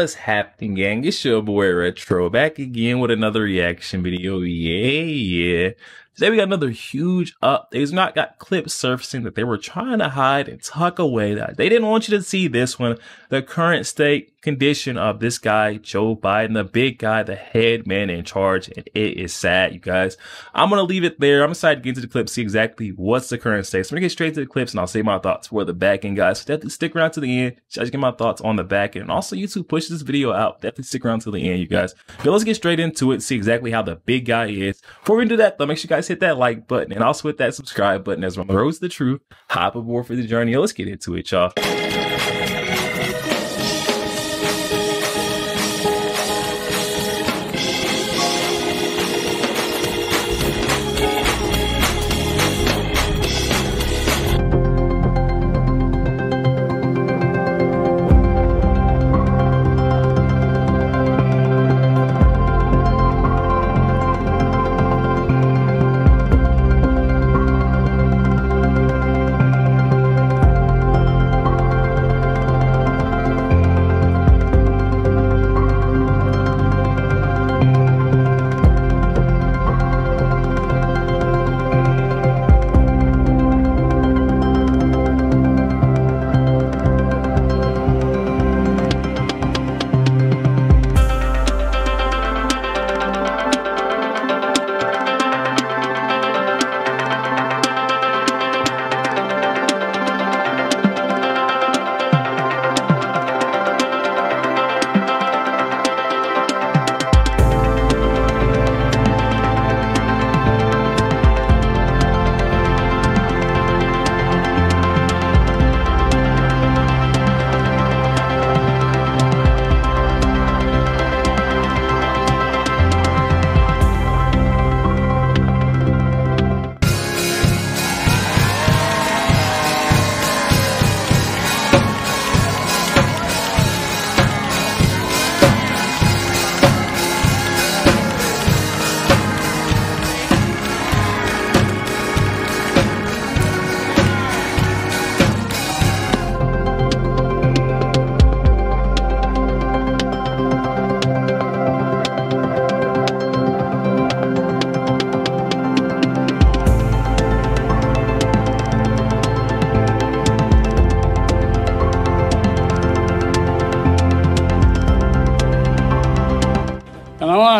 What's happening, gang? It's your boy Retro, back again with another reaction video. Yeah. Today we got another huge update. It's not got clips surfacing that they were trying to hide and tuck away. They didn't want you to see this one. The current state condition of this guy, Joe Biden, the big guy, the head man in charge. And it is sad, you guys. I'm going to leave it there. I'm excited to get into the clip, see exactly what's the current state. So I'm going to get straight to the clips and I'll save my thoughts for the back end, guys. So definitely stick around to the end. Just get my thoughts on the back end. And also, YouTube pushes this video out. Definitely stick around to the end, you guys. But let's get straight into it, see exactly how the big guy is. Before we do that, though, make sure you guys hit that like button and also hit that subscribe button as well. Rose the truth, hop aboard for the journey. Let's get into it, y'all.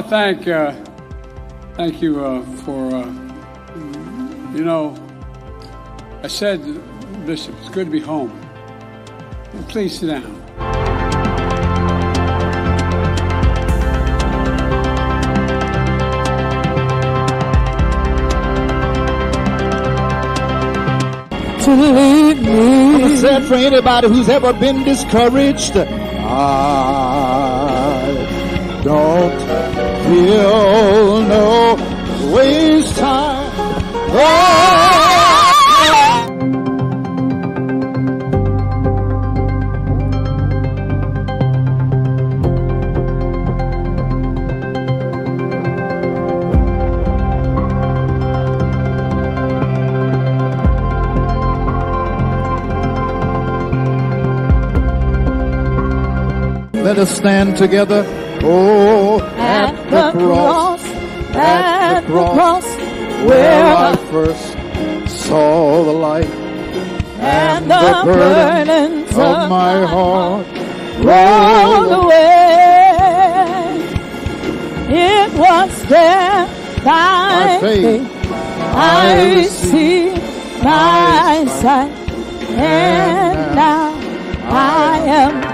I thank you, I said, Bishop, it's good to be home. Please sit down. I'm sad for anybody who's ever been discouraged. I don't feel no waste time. Let us stand together. Oh, at the cross, where I first saw the light, and the burdens of my heart rolled away. It was there by faith I received my sight, and now I am.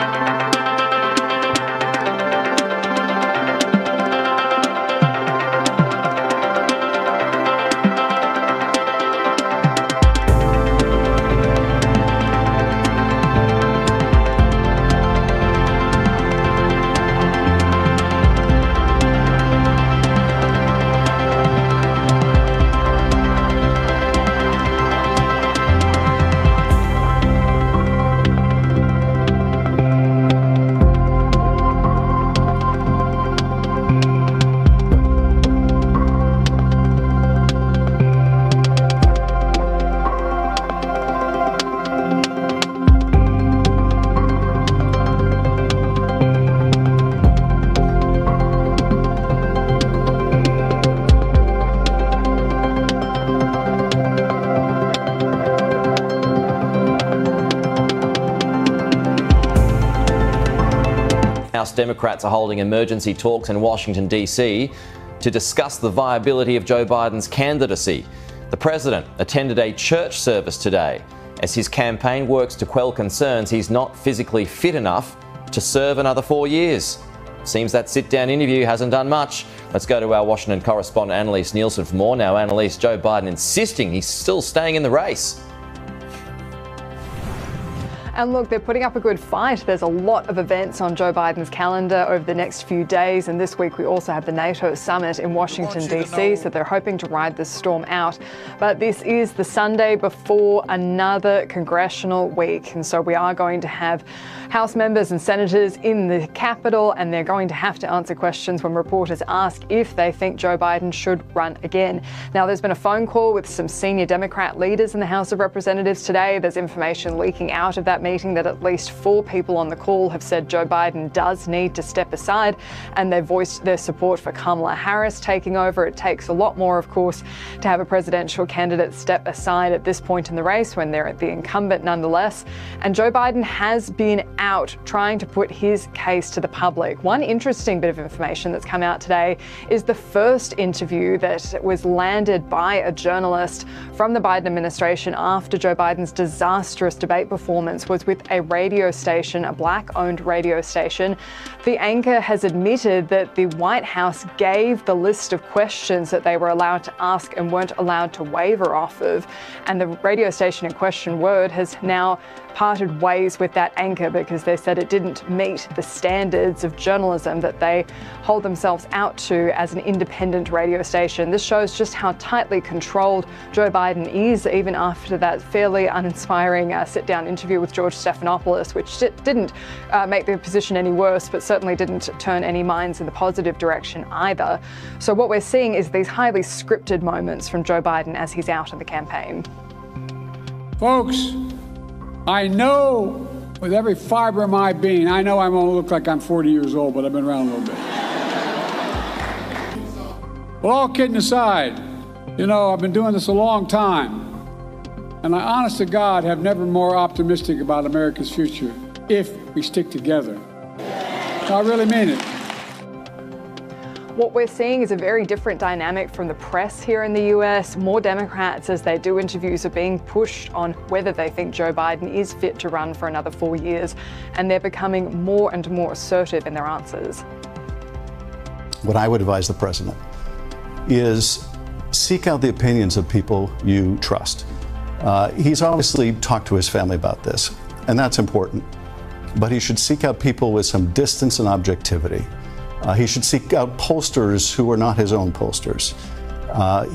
House Democrats are holding emergency talks in Washington, D.C. to discuss the viability of Joe Biden's candidacy. The president attended a church service today as his campaign works to quell concerns he's not physically fit enough to serve another 4 years. Seems that sit-down interview hasn't done much. Let's go to our Washington correspondent, Annalise Nielsen, for more. Now, Annalise, Joe Biden insisting he's still staying in the race. And look, they're putting up a good fight. There's a lot of events on Joe Biden's calendar over the next few days. And this week we also have the NATO summit in Washington, D.C., so they're hoping to ride this storm out. But this is the Sunday before another congressional week. And so we are going to have House members and senators in the Capitol, and they're going to have to answer questions when reporters ask if they think Joe Biden should run again. Now, there's been a phone call with some senior Democrat leaders in the House of Representatives today. There's information leaking out of that meeting that at least 4 people on the call have said Joe Biden does need to step aside, and they've voiced their support for Kamala Harris taking over. It takes a lot more, of course, to have a presidential candidate step aside at this point in the race when they're the incumbent nonetheless. And Joe Biden has been out trying to put his case to the public. One interesting bit of information that's come out today is the first interview that was landed by a journalist from the Biden administration after Joe Biden's disastrous debate performance was with a radio station, a black-owned radio station. The anchor has admitted that the White House gave the list of questions that they were allowed to ask and weren't allowed to waver off of. And the radio station in question, Word, has now parted ways with that anchor because they said it didn't meet the standards of journalism that they hold themselves out to as an independent radio station. This shows just how tightly controlled Joe Biden is, even after that fairly uninspiring sit-down interview with George Stephanopoulos, which didn't make the position any worse, but certainly didn't turn any minds in the positive direction either. So what we're seeing is these highly scripted moments from Joe Biden as he's out in the campaign. Folks, I know with every fiber of my being, I know I won't look like I'm 40 years old, but I've been around a little bit. But all kidding aside, you know, I've been doing this a long time. And I, honest to God, have never more optimistic about America's future if we stick together. I really mean it. What we're seeing is a very different dynamic from the press here in the US. More Democrats, as they do interviews, are being pushed on whether they think Joe Biden is fit to run for another 4 years. And they're becoming more and more assertive in their answers. What I would advise the president is seek out the opinions of people you trust. He's obviously talked to his family about this, and that's important. But he should seek out people with some distance and objectivity. He should seek out pollsters who are not his own pollsters.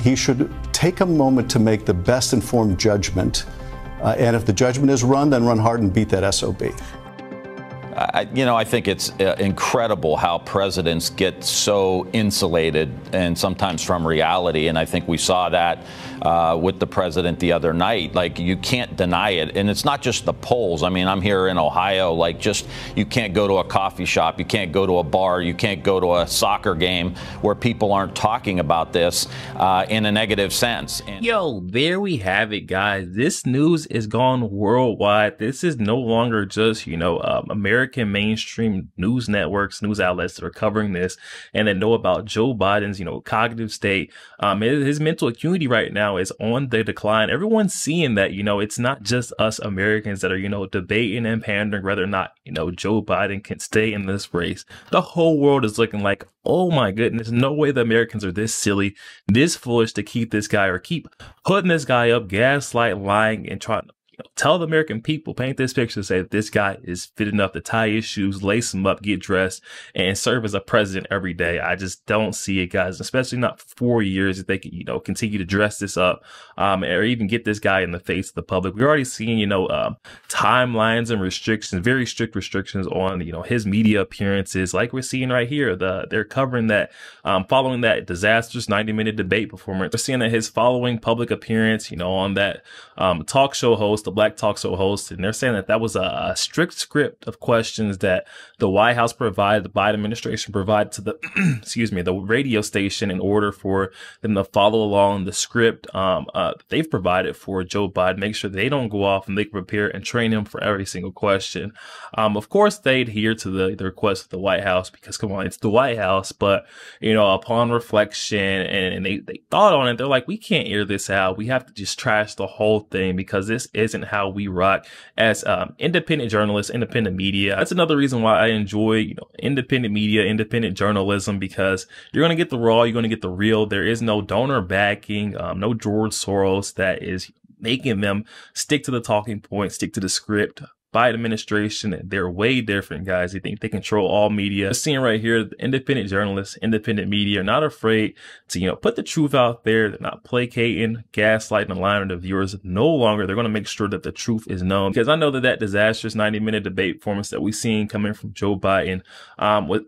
He should take a moment to make the best informed judgment. And if the judgment is run, then run hard and beat that SOB. I think it's incredible how presidents get so insulated and sometimes from reality. And I think we saw that with the president the other night. Like, you can't deny it. And it's not just the polls. I mean, I'm here in Ohio. Like, just you can't go to a coffee shop. You can't go to a bar. You can't go to a soccer game where people aren't talking about this in a negative sense. Yo, there we have it, guys. This news is gone worldwide. This is no longer just, American mainstream news networks, news outlets that are covering this and that know about Joe Biden's, cognitive state. His mental acuity right now is on the decline. Everyone's seeing that, it's not just us Americans that are, debating and pandering whether or not, Joe Biden can stay in this race. The whole world is looking like, oh my goodness, no way the Americans are this silly, this foolish to keep this guy or keep putting this guy up, gaslight, lying, and trying to tell the American people, paint this picture, say that this guy is fit enough to tie his shoes, lace him up, get dressed, and serve as a president every day. I just don't see it, guys, especially not for 4 years if they can, continue to dress this up or even get this guy in the face of the public. We're already seeing, timelines and restrictions, very strict restrictions on, his media appearances, like we're seeing right here. They're covering that following that disastrous 90-minute debate performance. We're seeing that his following public appearance, on that talk show host, the Black Talk Show host, and they're saying that that was a strict script of questions that the White House provided, the Biden administration provided to the, excuse me, the radio station in order for them to follow along the script they've provided for Joe Biden, make sure they don't go off and they can prepare and train him for every single question. Of course, they adhere to the request of the White House because, come on, it's the White House. But, you know, upon reflection and they thought on it, they're like, we can't air this out. We have to just trash the whole thing because this isn't how we rock as independent journalists, independent media. That's another reason why I enjoy, you know, independent media, independent journalism, because you're going to get the raw, you're going to get the real. There is no donor backing, no George Soros that is making them stick to the talking point, stick to the script. Biden administration, they're way different, guys. They think they control all media. Just seeing right here, the independent journalists, independent media are not afraid to, you know, put the truth out there. They're not placating, gaslighting, and lying to the viewers. No longer. They're going to make sure that the truth is known, because I know that that disastrous 90-minute debate performance that we've seen coming from Joe Biden,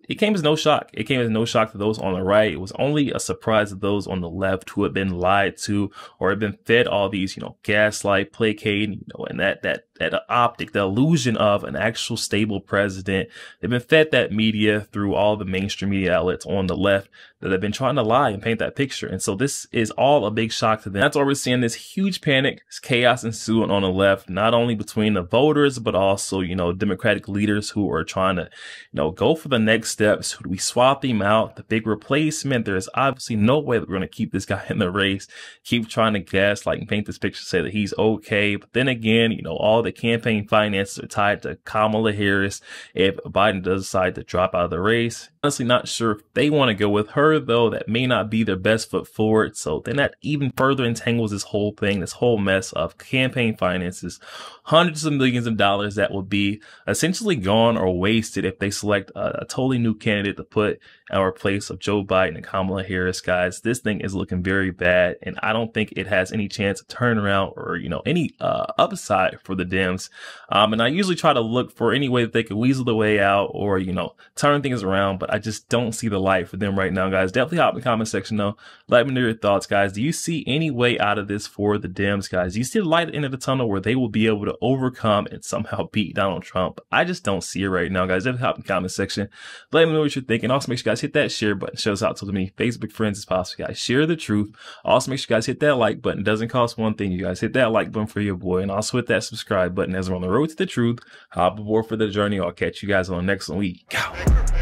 it came as no shock. It came as no shock to those on the right. It was only a surprise to those on the left who had been lied to or had been fed all these, you know, gaslight, placating, you know, and that optic, the illusion of an actual stable president. They've been fed that media through all the mainstream media outlets on the left that have been trying to lie and paint that picture. And so this is all a big shock to them. That's why we're seeing this huge panic, chaos ensuing on the left, not only between the voters, but also, you know, Democratic leaders who are trying to, you know, go for the next steps. We swap him out, the big replacement. There's obviously no way that we're going to keep this guy in the race, keep trying to gaslight and paint this picture, say that he's okay. But then again, you know, all the campaign finances are tied to Kamala Harris. If Biden does decide to drop out of the race, honestly, not sure if they want to go with her, though. That may not be their best foot forward. So then that even further entangles this whole thing, this whole mess of campaign finances, hundreds of millions of dollars that will be essentially gone or wasted if they select a totally new candidate to put in our place of Joe Biden and Kamala Harris. Guys, this thing is looking very bad, and I don't think it has any chance of turnaround or, you know, any upside for the Dems. And I usually try to look for any way that they could weasel their way out or, you know, turn things around, but I just don't see the light for them right now, guys. Definitely hop in the comment section though. Let me know your thoughts, guys. Do you see any way out of this for the Dems, guys? Do you see the light at the end of the tunnel where they will be able to overcome and somehow beat Donald Trump? I just don't see it right now, guys. Definitely hop in the comment section. Let me know what you're thinking. Also, make sure you guys hit that share button. Show us out to as many Facebook friends as possible, guys. Share the truth. Also, make sure you guys hit that like button. It doesn't cost one thing. You guys hit that like button for your boy, and also hit that subscribe button as we're on the road to the truth. Hop aboard for the journey. I'll catch you guys on the next one. We go.